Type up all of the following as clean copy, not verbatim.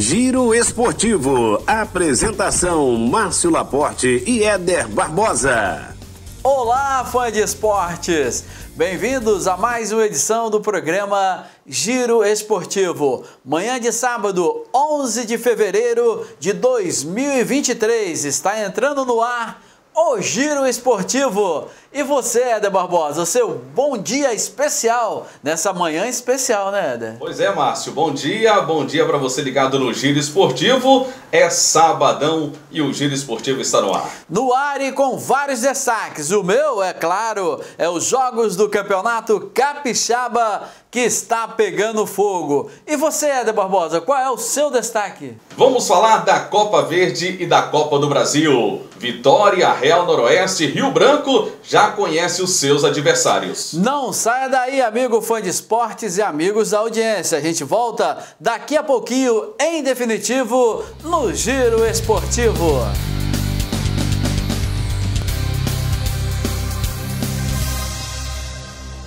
Giro Esportivo, apresentação Márcio Laporte e Éder Barbosa. Olá, fã de esportes! Bem-vindos a mais uma edição do programa Giro Esportivo. Manhã de sábado, 11 de fevereiro de 2023, está entrando no ar o Giro Esportivo. E você, Éder Barbosa, seu bom dia especial, nessa manhã especial, né, Éder? Pois é, Márcio, bom dia para você ligado no Giro Esportivo. É sabadão e o Giro Esportivo está no ar. No ar e com vários destaques. O meu, é claro, é os jogos do Campeonato Capixaba que está pegando fogo. E você, Éder Barbosa, qual é o seu destaque? Vamos falar da Copa Verde e da Copa do Brasil. Vitória, Real Noroeste, Rio Branco já conhece os seus adversários. Não saia daí, amigo fã de esportes e amigos da audiência. A gente volta daqui a pouquinho, em definitivo, no Giro Esportivo.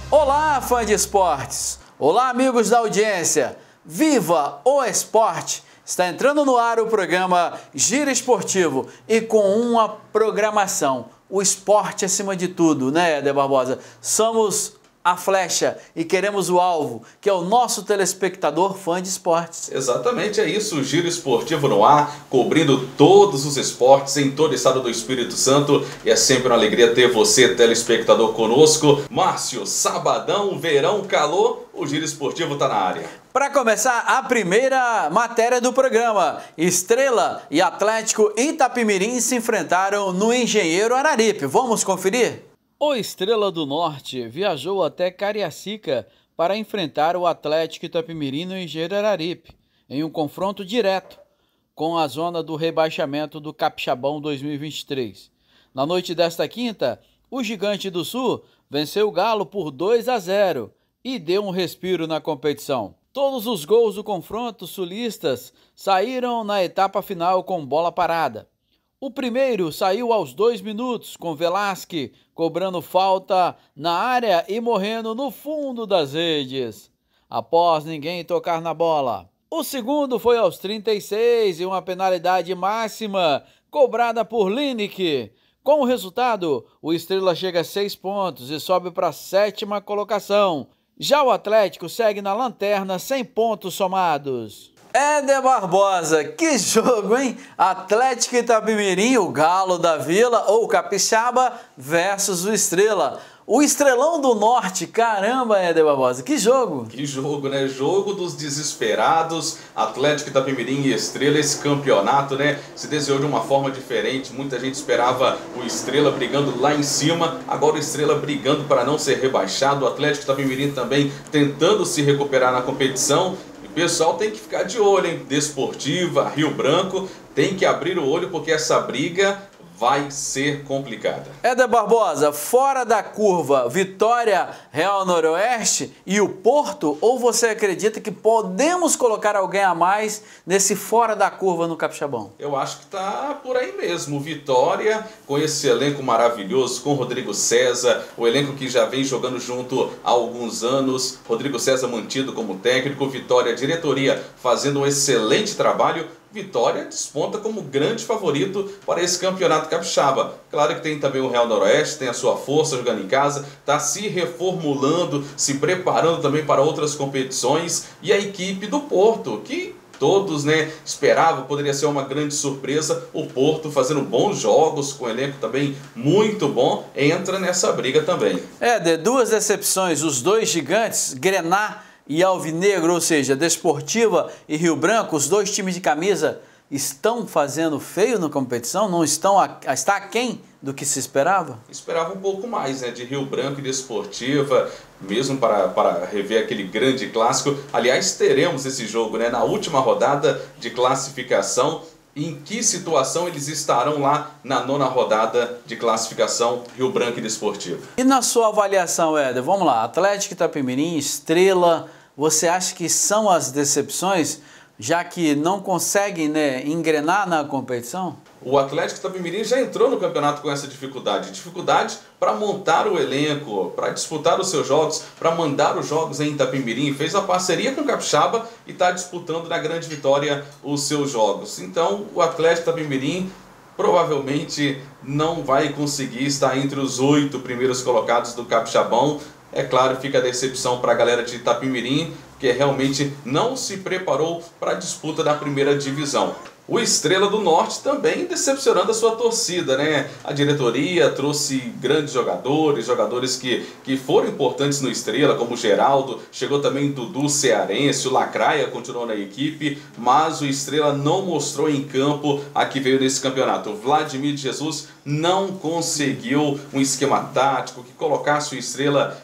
Olá, fã de esportes. Olá, amigos da audiência. Viva o esporte! Está entrando no ar o programa Giro Esportivo e com uma programação. O esporte acima de tudo, né, Éder Barbosa? Somos a flecha e queremos o alvo, que é o nosso telespectador fã de esportes. Exatamente, é isso, o Giro Esportivo no ar, cobrindo todos os esportes em todo o estado do Espírito Santo, e é sempre uma alegria ter você, telespectador, conosco. Márcio, sabadão, verão, calor, o Giro Esportivo está na área. Para começar, a primeira matéria do programa, Estrela e Atlético Itapemirim se enfrentaram no Engenheiro Araripe. Vamos conferir? O Estrela do Norte viajou até Cariacica para enfrentar o Atlético Itapemirim no Engenheiro Araripe, em um confronto direto com a zona do rebaixamento do Capixabão 2023. Na noite desta quinta, o Gigante do Sul venceu o Galo por 2-0 e deu um respiro na competição. Todos os gols do confronto sulistas saíram na etapa final com bola parada. O primeiro saiu aos 2 minutos, com Velasque cobrando falta na área e morrendo no fundo das redes, após ninguém tocar na bola. O segundo foi aos 36 e uma penalidade máxima cobrada por Linick. Com o resultado, o Estrela chega a 6 pontos e sobe para a 7ª colocação. Já o Atlético segue na lanterna sem pontos somados. Éder Barbosa, que jogo, hein? Atlético Itapemirim, o Galo da Vila, ou Capixaba, versus o Estrela. O Estrelão do Norte, caramba, Éder Barbosa, que jogo! Que jogo, né? Jogo dos desesperados, Atlético Itapemirim e Estrela, esse campeonato, né? Se desenhou de uma forma diferente, muita gente esperava o Estrela brigando lá em cima, agora o Estrela brigando para não ser rebaixado, o Atlético Itapemirim também tentando se recuperar na competição. Pessoal, tem que ficar de olho, hein? Desportiva, Rio Branco, tem que abrir o olho porque essa briga vai ser complicada. Éder Barbosa, fora da curva, Vitória, Real Noroeste e o Porto, ou você acredita que podemos colocar alguém a mais nesse fora da curva no Capixabão? Eu acho que tá por aí mesmo. Vitória, com esse elenco maravilhoso, com Rodrigo César, o elenco que já vem jogando junto há alguns anos, Rodrigo César mantido como técnico, Vitória, diretoria, fazendo um excelente trabalho. Vitória desponta como grande favorito para esse campeonato capixaba. Claro que tem também o Real Noroeste, tem a sua força jogando em casa, está se reformulando, se preparando também para outras competições. E a equipe do Porto, que todos, né, esperavam, poderia ser uma grande surpresa. O Porto fazendo bons jogos, com o elenco também muito bom, entra nessa briga também. É, de duas decepções, os dois gigantes, Grenar e Alvinegro, ou seja, Desportiva e Rio Branco, os dois times de camisa estão fazendo feio na competição, não estão está aquém do que se esperava? Esperava um pouco mais, né, de Rio Branco e Desportiva, mesmo para rever aquele grande clássico. Aliás, teremos esse jogo, né, na última rodada de classificação. Em que situação eles estarão lá na 9ª rodada de classificação, Rio Branco e Desportivo? E na sua avaliação, Éder, vamos lá, Atlético Itapemirim, Estrela, você acha que são as decepções, já que não conseguem, né, engrenar na competição? O Atlético Itapemirim já entrou no campeonato com essa dificuldade para montar o elenco, para disputar os seus jogos, para mandar os jogos em Itapemirim. Fez a parceria com o Capixaba e está disputando na Grande Vitória os seus jogos. Então o Atlético Itapemirim provavelmente não vai conseguir estar entre os 8 primeiros colocados do Capixabão. É claro, fica a decepção para a galera de Itapemirim, que realmente não se preparou para a disputa da primeira divisão. O Estrela do Norte também decepcionando a sua torcida, né? A diretoria trouxe grandes jogadores que foram importantes no Estrela, como o Geraldo, chegou também Dudu Cearense, o Lacraia continuou na equipe, mas o Estrela não mostrou em campo a que veio nesse campeonato. O Vladimir de Jesus não conseguiu um esquema tático que colocasse o Estrela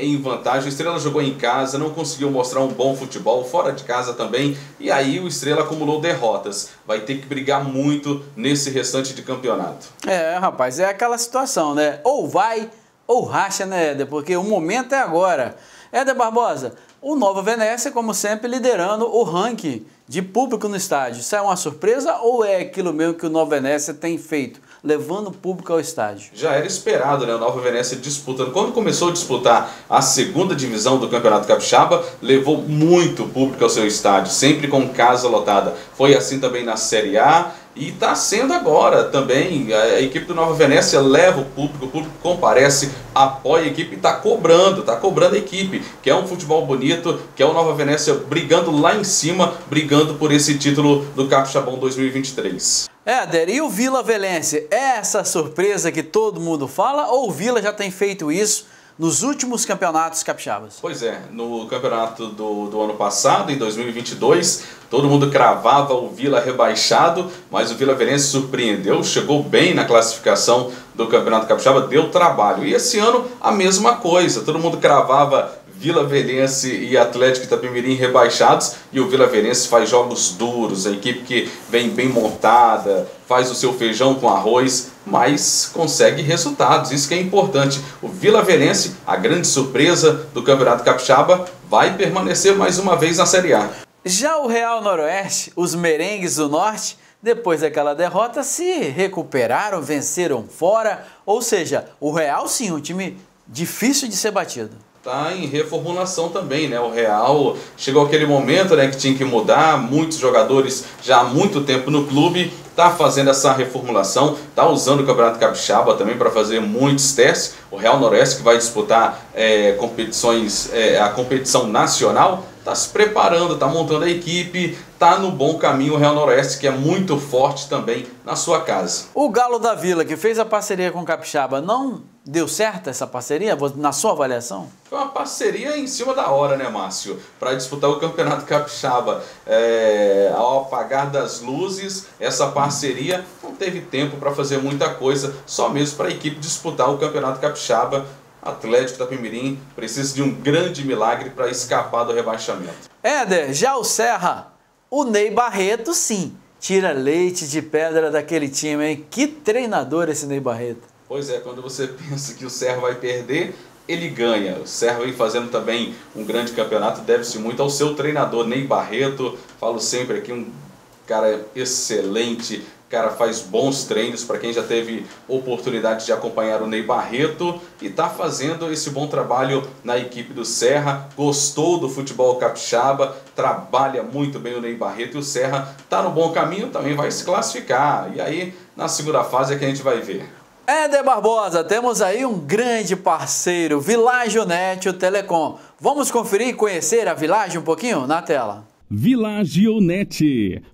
em vantagem. O Estrela jogou em casa, não conseguiu mostrar um bom futebol, fora de casa também, e aí o Estrela acumulou derrotas. Vai ter que brigar muito nesse restante de campeonato. É, rapaz, é aquela situação, né? Ou vai ou racha, né, Éder? Porque o momento é agora. Éder Barbosa, o Nova Venécia, como sempre, liderando o ranking de público no estádio. Isso é uma surpresa ou é aquilo mesmo que o Nova Venécia tem feito, levando o público ao estádio? Já era esperado, né? O Nova Venécia disputando. Quando começou a disputar a segunda divisão do Campeonato Capixaba, levou muito público ao seu estádio, sempre com casa lotada. Foi assim também na Série A e está sendo agora também. A equipe do Nova Venécia leva o público comparece, apoia a equipe e está cobrando a equipe, que é um futebol bonito, que é o Nova Venécia brigando lá em cima, brigando por esse título do Capixabão 2023. Éder, e o Vila Velhense, é essa surpresa que todo mundo fala ou o Vila já tem feito isso nos últimos campeonatos capixabas? Pois é, no campeonato do ano passado, em 2022, todo mundo cravava o Vila rebaixado, mas o Vila Velhense surpreendeu, chegou bem na classificação do Campeonato Capixaba, deu trabalho. E esse ano a mesma coisa, todo mundo cravava Vila Velhense e Atlético Itapemirim rebaixados, e o Vila Velhense faz jogos duros, a equipe que vem bem montada, faz o seu feijão com arroz, mas consegue resultados, isso que é importante. O Vila Velhense, a grande surpresa do Campeonato Capixaba, vai permanecer mais uma vez na Série A. Já o Real Noroeste, os merengues do Norte, depois daquela derrota se recuperaram, venceram fora, ou seja, o Real sim, um time difícil de ser batido. Está em reformulação também, né? O Real chegou aquele momento, né, que tinha que mudar, muitos jogadores já há muito tempo no clube, está fazendo essa reformulação, está usando o Campeonato Capixaba também para fazer muitos testes. O Real Noroeste, que vai disputar a competição nacional, está se preparando, está montando a equipe, está no bom caminho o Real Noroeste, que é muito forte também na sua casa. O Galo da Vila, que fez a parceria com o Capixaba, não deu certo essa parceria, na sua avaliação? Foi uma parceria em cima da hora, né, Márcio? Para disputar o Campeonato Capixaba. Ao apagar das luzes, essa parceria não teve tempo para fazer muita coisa, só mesmo para a equipe disputar o Campeonato Capixaba. Atlético Itapemirim precisa de um grande milagre para escapar do rebaixamento. Éder, já o Serra, o Ney Barreto sim, tira leite de pedra daquele time, hein? Que treinador esse Ney Barreto. Pois é, quando você pensa que o Serra vai perder, ele ganha. O Serra vem fazendo também um grande campeonato, deve-se muito ao seu treinador, Ney Barreto. Falo sempre aqui, um cara excelente, cara faz bons treinos, para quem já teve oportunidade de acompanhar o Ney Barreto, e está fazendo esse bom trabalho na equipe do Serra, gostou do futebol capixaba, trabalha muito bem o Ney Barreto, e o Serra está no bom caminho, também vai se classificar, e aí na segunda fase é que a gente vai ver. Éder Barbosa, temos aí um grande parceiro, Vilagio Neto Telecom. Vamos conferir e conhecer a Vilagio um pouquinho na tela. Vilagio Neto,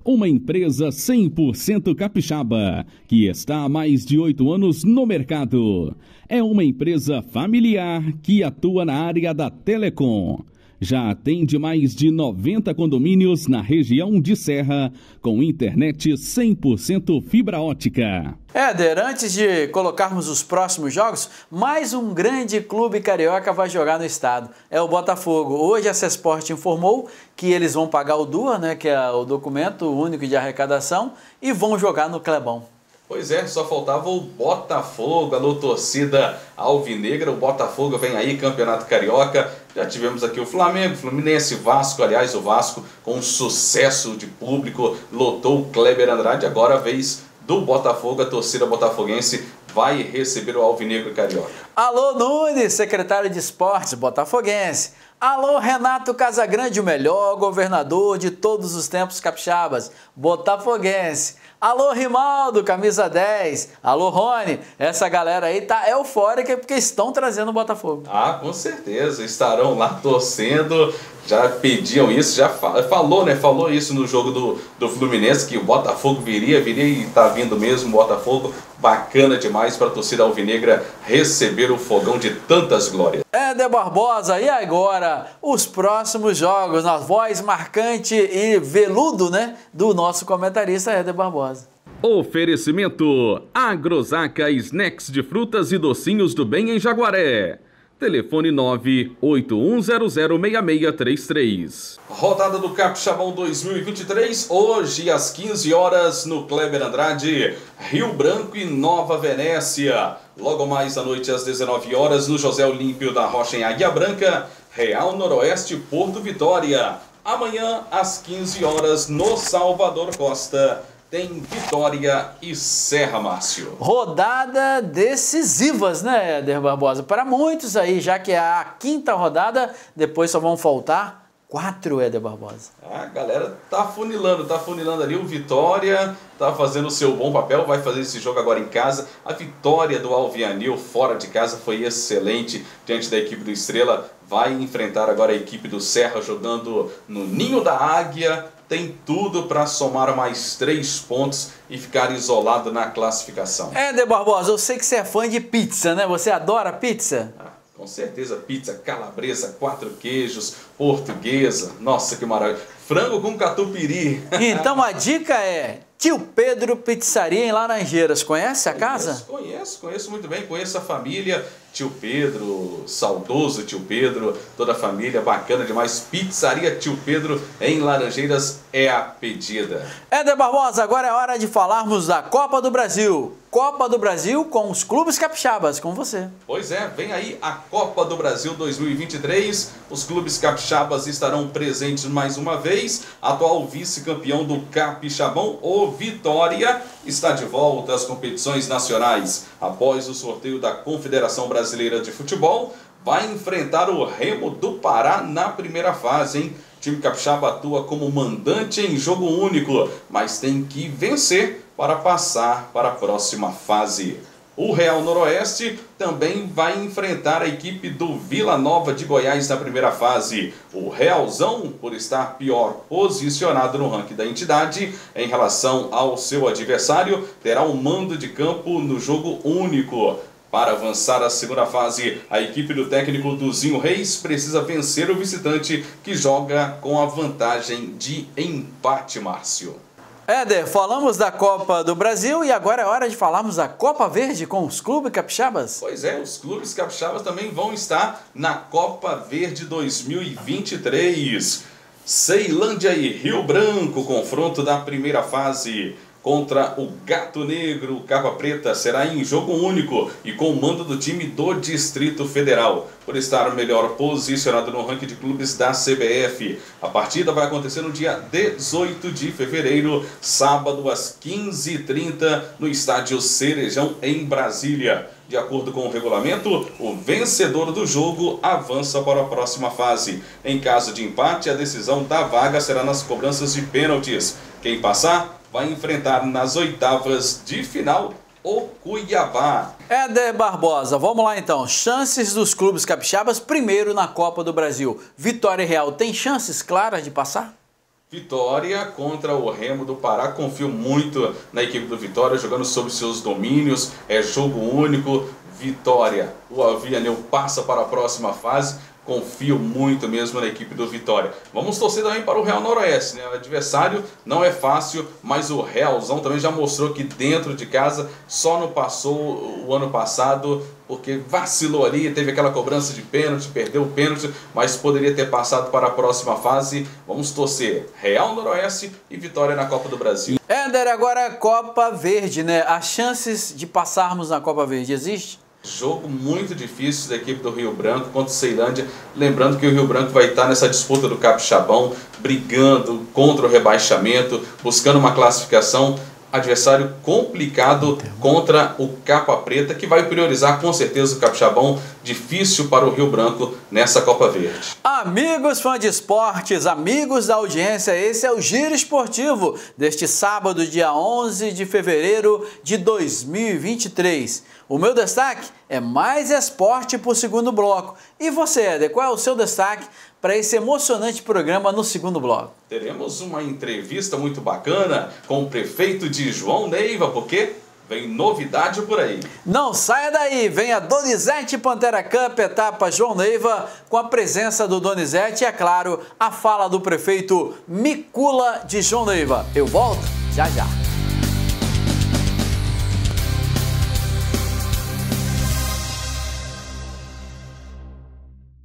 uma empresa 100% capixaba, que está há mais de 8 anos no mercado. É uma empresa familiar que atua na área da telecom. Já atende mais de 90 condomínios na região de Serra, com internet 100% fibra ótica. Éder, antes de colocarmos os próximos jogos, mais um grande clube carioca vai jogar no estado. É o Botafogo. Hoje a Cesport informou que eles vão pagar o DUA, né, que é o documento único de arrecadação, e vão jogar no Clebão. Pois é, só faltava o Botafogo, alô torcida alvinegra. O Botafogo vem aí, Campeonato Carioca. Já tivemos aqui o Flamengo, Fluminense, Vasco. Aliás, o Vasco com sucesso de público, lotou o Kleber Andrade. Agora a vez do Botafogo, a torcida botafoguense vai receber o Alvinegro Carioca. Alô Nunes, secretário de Esportes botafoguense. Alô Renato Casagrande, o melhor governador de todos os tempos capixabas, botafoguense. Alô Rimaldo, camisa 10. Alô Rony, essa galera aí tá eufórica porque estão trazendo o Botafogo. Ah, com certeza, estarão lá torcendo, já pediam isso, já falou, né? Falou isso no jogo do Fluminense, que o Botafogo viria e tá vindo mesmo o Botafogo. Bacana demais para a torcida alvinegra receber o fogão de tantas glórias. Éder Barbosa, e agora os próximos jogos, na voz marcante e veludo, né, do nosso comentarista Éder Barbosa. Oferecimento Agrosaca Snacks de Frutas e Docinhos do Bem em Jaguaré. Telefone 981006633. Rodada do Capixabão 2023, hoje às 15 horas no Kleber Andrade, Rio Branco e Nova Venécia. Logo mais à noite às 19 horas no José Olímpio da Rocha em Águia Branca, Real Noroeste Porto Vitória. Amanhã às 15 horas no Salvador Costa. Tem Vitória e Serra, Márcio. Rodada decisivas, né, Éder Barbosa? Para muitos aí, já que é a quinta rodada, depois só vão faltar 4, Éder Barbosa. A galera tá funilando ali. O Vitória tá fazendo o seu bom papel, vai fazer esse jogo agora em casa. A vitória do Alvianil fora de casa foi excelente diante da equipe do Estrela. Vai enfrentar agora a equipe do Serra jogando no Ninho da Águia. Tem tudo para somar mais 3 pontos e ficar isolado na classificação. Éder Barbosa, eu sei que você é fã de pizza, né? Você adora pizza? Ah, com certeza, pizza calabresa, 4 queijos, portuguesa. Nossa, que maravilha. Frango com catupiry. Então a dica é Tio Pedro Pizzaria em Laranjeiras. Conhece a casa? Conheço muito bem, conheço a família. Tio Pedro, saudoso Tio Pedro, toda a família, bacana demais. Pizzaria Tio Pedro em Laranjeiras é a pedida. Éder Barbosa, agora é hora de falarmos da Copa do Brasil. Copa do Brasil com os clubes capixabas, com você. Pois é, vem aí a Copa do Brasil 2023. Os clubes capixabas estarão presentes mais uma vez. Atual vice-campeão do Capixabão, o Vitória, está de volta às competições nacionais. Após o sorteio da Confederação Brasileira de Futebol, vai enfrentar o Remo do Pará na primeira fase, hein? O time capixaba atua como mandante em jogo único, mas tem que vencer para passar para a próxima fase. O Real Noroeste também vai enfrentar a equipe do Vila Nova de Goiás na primeira fase. O Realzão, por estar pior posicionado no ranking da entidade em relação ao seu adversário, terá o mando de campo no jogo único. Para avançar à segunda fase, a equipe do técnico Duzinho Reis precisa vencer o visitante, que joga com a vantagem de empate, Márcio. Éder, falamos da Copa do Brasil e agora é hora de falarmos da Copa Verde com os clubes capixabas. Pois é, os clubes capixabas também vão estar na Copa Verde 2023. Ceilândia e Rio Branco, confronto da primeira fase. Contra o Gato Negro, Capa Preta, será em jogo único e com mando do time do Distrito Federal, por estar melhor posicionado no ranking de clubes da CBF. A partida vai acontecer no dia 18 de fevereiro, sábado às 15h30, no estádio Cerejão, em Brasília. De acordo com o regulamento, o vencedor do jogo avança para a próxima fase. Em caso de empate, a decisão da vaga será nas cobranças de pênaltis. Quem passar vai enfrentar nas oitavas de final o Cuiabá. Éder Barbosa, vamos lá então. Chances dos clubes capixabas primeiro na Copa do Brasil. Vitória e Real tem chances claras de passar? Vitória contra o Remo do Pará. Confio muito na equipe do Vitória, jogando sobre seus domínios. É jogo único. Vitória. O Avianil passa para a próxima fase. Confio muito mesmo na equipe do Vitória. Vamos torcer também para o Real Noroeste, né? O adversário não é fácil, mas o Realzão também já mostrou que dentro de casa só não passou o ano passado porque vacilou ali, teve aquela cobrança de pênalti, perdeu o pênalti, mas poderia ter passado para a próxima fase. Vamos torcer Real Noroeste e Vitória na Copa do Brasil. Éder, agora Copa Verde, né? As chances de passarmos na Copa Verde existe? Jogo muito difícil da equipe do Rio Branco contra o Ceilândia. Lembrando que o Rio Branco vai estar nessa disputa do Capixabão, brigando contra o rebaixamento, buscando uma classificação. adversário complicado contra o Capa Preta, que vai priorizar com certeza o capixabão, difícil para o Rio Branco nessa Copa Verde. Amigos fãs de esportes, amigos da audiência, esse é o Giro Esportivo deste sábado, dia 11 de fevereiro de 2023. O meu destaque é mais esporte para o segundo bloco. E você, Éder, qual é o seu destaque para esse emocionante programa no segundo bloco? Teremos uma entrevista muito bacana com o prefeito de João Neiva, porque vem novidade por aí. Não saia daí, vem a Donizete Pantera Cup, etapa João Neiva, com a presença do Donizete e, é claro, a fala do prefeito Micula de João Neiva. Eu volto já já.